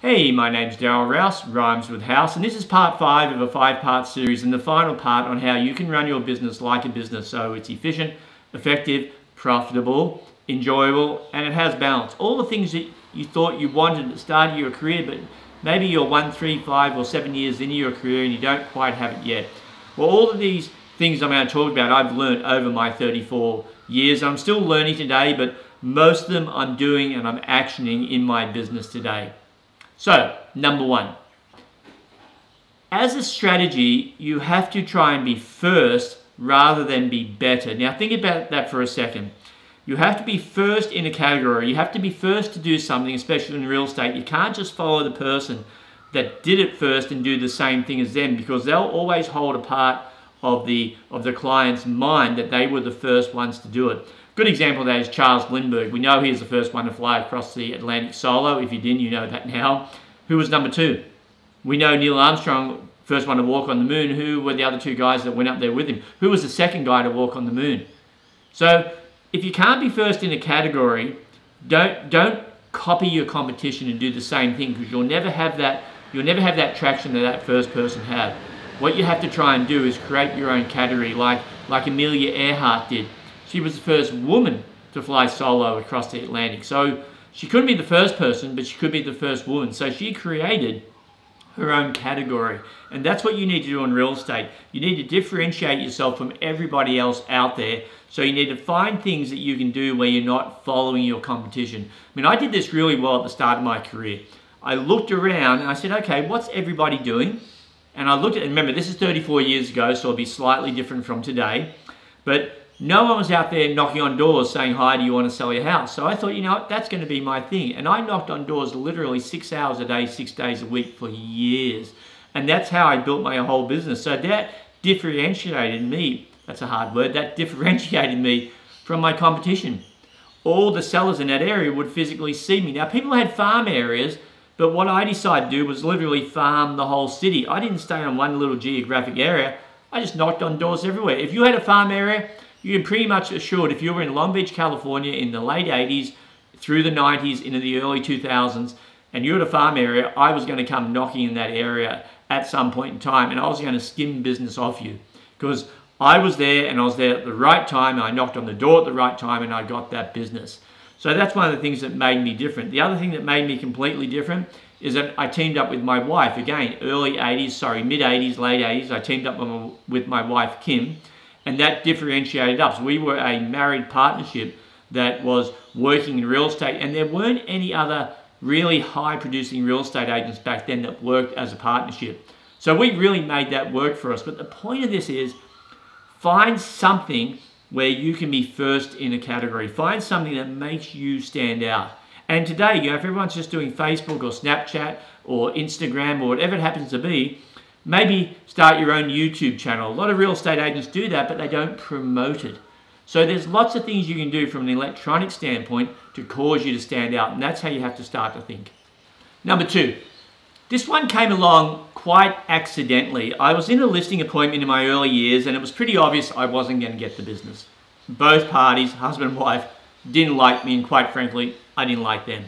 Hey, my name's Daryl Rouse, rhymes with house, and this is part 5 of a 5-part series and the final part on how you can run your business like a business so it's efficient, effective, profitable, enjoyable, and it has balance. All the things that you thought you wanted at the start of your career, but maybe you're 1, 3, 5, or 7 years into your career and you don't quite have it yet. Well, all of these things I'm going to talk about I've learned over my 34 years. I'm still learning today, but most of them I'm doing and I'm actioning in my business today. So, number one, as a strategy, you have to try and be first rather than be better. Now, think about that for a second. You have to be first in a category. You have to be first to do something, especially in real estate. You can't just follow the person that did it first and do the same thing as them, because they'll always hold a part of the client's mind that they were the first ones to do it. Good example of that is Charles Lindbergh. We know he was the first one to fly across the Atlantic solo. If you didn't, you know that now. Who was number two? We know Neil Armstrong, first one to walk on the moon. Who were the other two guys that went up there with him? Who was the second guy to walk on the moon? So if you can't be first in a category, don't copy your competition and do the same thing, because you'll never have that traction that that first person had. What you have to try and do is create your own category, like Amelia Earhart did. She was the first woman to fly solo across the Atlantic. So she couldn't be the first person, but she could be the first woman. So she created her own category. And that's what you need to do in real estate. You need to differentiate yourself from everybody else out there. So you need to find things that you can do where you're not following your competition. I mean, I did this really well at the start of my career. I looked around and I said, okay, what's everybody doing? And I looked at, and remember, this is 34 years ago, so it'll be slightly different from today. But no one was out there knocking on doors saying, hi, do you want to sell your house? So I thought, you know what, that's going to be my thing. And I knocked on doors literally 6 hours a day, 6 days a week for years. And that's how I built my whole business. So that differentiated me, that's a hard word, that differentiated me from my competition. All the sellers in that area would physically see me. Now, people had farm areas, but what I decided to do was literally farm the whole city. I didn't stay on one little geographic area. I just knocked on doors everywhere. If you had a farm area, you're pretty much assured if you were in Long Beach, California in the late 80s through the 90s into the early 2000s, and you're at a farm area, I was going to come knocking in that area at some point in time, and I was going to skim business off you, because I was there and I was there at the right time, and I knocked on the door at the right time and I got that business. So that's one of the things that made me different. The other thing that made me completely different is that I teamed up with my wife, again, mid-80s, late 80s, I teamed up with my wife, Kim, and that differentiated us. We were a married partnership that was working in real estate, and there weren't any other really high-producing real estate agents back then that worked as a partnership. So we really made that work for us. But the point of this is, find something where you can be first in a category. Find something that makes you stand out. And today, you know, if everyone's just doing Facebook or Snapchat or Instagram or whatever it happens to be, maybe start your own YouTube channel. A lot of real estate agents do that, but they don't promote it. So there's lots of things you can do from an electronic standpoint to cause you to stand out, and that's how you have to start to think. Number two, this one came along quite accidentally. I was in a listing appointment in my early years, and it was pretty obvious I wasn't going to get the business. Both parties, husband and wife, didn't like me, and quite frankly, I didn't like them.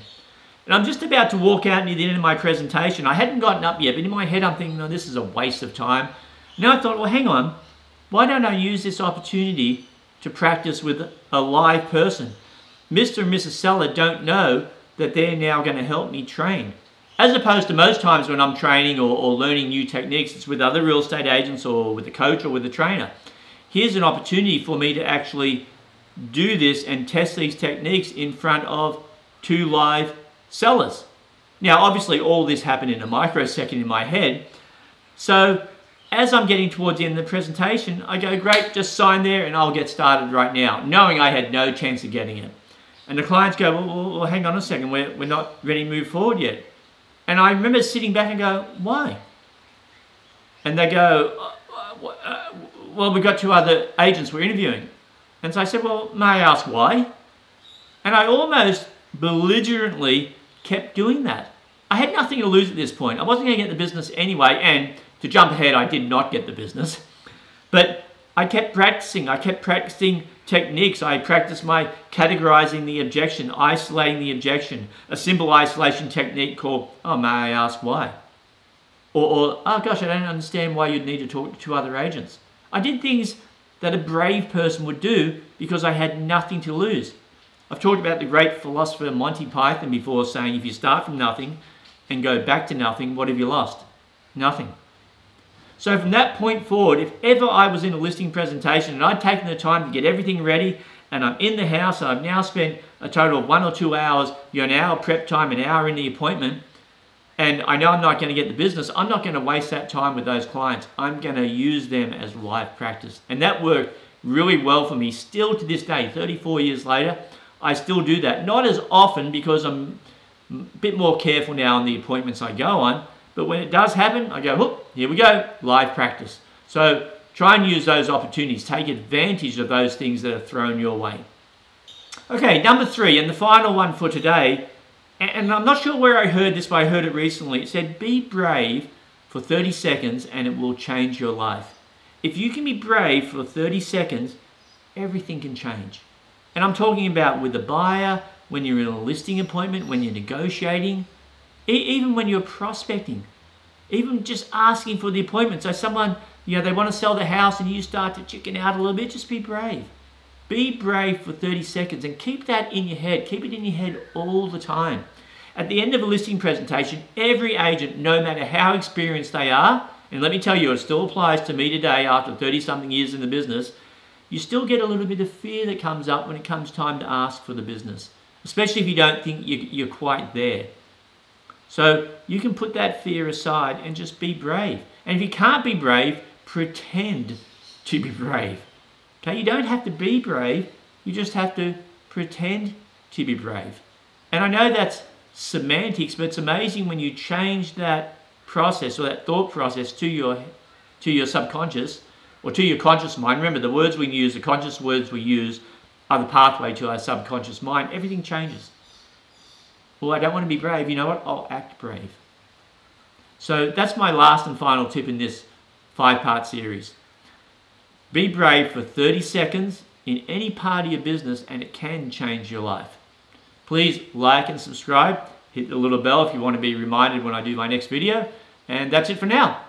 And I'm just about to walk out near the end of my presentation. I hadn't gotten up yet, but in my head I'm thinking, no, this is a waste of time. Now I thought, well, hang on, why don't I use this opportunity to practice with a live person? Mr. and Mrs. Seller don't know that they're now going to help me train. As opposed to most times when I'm training or learning new techniques, it's with other real estate agents or with a coach or with a trainer. Here's an opportunity for me to actually do this and test these techniques in front of two live sellers. Now, obviously, all this happened in a microsecond in my head. So as I'm getting towards the end of the presentation, I go, great, just sign there and I'll get started right now, knowing I had no chance of getting it. And the clients go, well hang on a second, we're not ready to move forward yet. And I remember sitting back and go, why? And they go, well, we've got two other agents we're interviewing. And so I said, well, may I ask why? And I almost belligerently kept doing that. I had nothing to lose at this point. I wasn't going to get the business anyway, and to jump ahead, I did not get the business. But I kept practicing. I kept practicing techniques. I practiced my categorizing the objection, isolating the objection, a simple isolation technique called, oh, may I ask why? Or oh, gosh, I don't understand why you'd need to talk to other agents. I did things that a brave person would do because I had nothing to lose. I've talked about the great philosopher Monty Python before, saying if you start from nothing and go back to nothing, what have you lost? Nothing. So from that point forward, if ever I was in a listing presentation and I'd taken the time to get everything ready and I'm in the house and I've now spent a total of 1 or 2 hours, you know, an hour prep time, an hour in the appointment, and I know I'm not going to get the business, I'm not going to waste that time with those clients. I'm going to use them as live practice. And that worked really well for me still to this day, 34 years later. I still do that, not as often because I'm a bit more careful now on the appointments I go on, but when it does happen, I go, whoop, here we go, live practice. So try and use those opportunities, take advantage of those things that are thrown your way. Okay, number three, and the final one for today, and I'm not sure where I heard this, but I heard it recently. It said, be brave for 30 seconds and it will change your life. If you can be brave for 30 seconds, everything can change. And I'm talking about with the buyer, when you're in a listing appointment, when you're negotiating, even when you're prospecting, even just asking for the appointment. So someone, you know, they want to sell the house and you start to chicken out a little bit, just be brave. Be brave for 30 seconds and keep that in your head. Keep it in your head all the time. At the end of a listing presentation, every agent, no matter how experienced they are, and let me tell you, it still applies to me today after 30-something years in the business, you still get a little bit of fear that comes up when it comes time to ask for the business, especially if you don't think you're quite there. So you can put that fear aside and just be brave. And if you can't be brave, pretend to be brave. Okay, you don't have to be brave, you just have to pretend to be brave. And I know that's semantics, but it's amazing when you change that process or that thought process to your subconscious, or to your conscious mind. Remember, the words we use, the conscious words we use, are the pathway to our subconscious mind. Everything changes. Well, I don't want to be brave. You know what? I'll act brave. So that's my last and final tip in this 5-part series. Be brave for 30 seconds in any part of your business and it can change your life. Please like and subscribe. Hit the little bell if you want to be reminded when I do my next video. And that's it for now.